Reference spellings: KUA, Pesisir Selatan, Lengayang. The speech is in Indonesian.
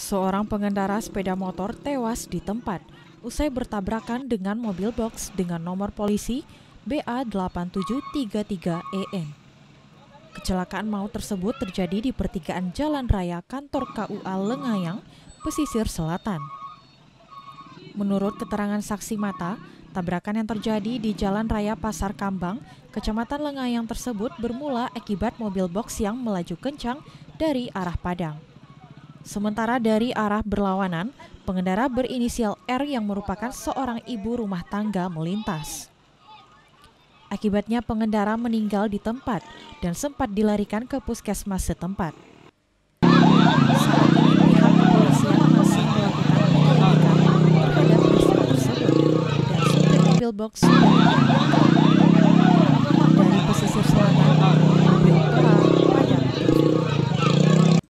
Seorang pengendara sepeda motor tewas di tempat usai bertabrakan dengan mobil box dengan nomor polisi BA8733EN. Kecelakaan maut tersebut terjadi di pertigaan Jalan Raya Kantor KUA Lengayang, Pesisir Selatan. Menurut keterangan saksi mata, tabrakan yang terjadi di Jalan Raya Pasar Kambang, Kecamatan Lengayang tersebut bermula akibat mobil box yang melaju kencang dari arah Padang. Sementara dari arah berlawanan, pengendara berinisial R yang merupakan seorang ibu rumah tangga melintas. Akibatnya pengendara meninggal di tempat dan sempat dilarikan ke puskesmas setempat. Saat ini pihak kepolisian masih melakukan penyelidikan terhadap peristiwa tersebut dan mobil box.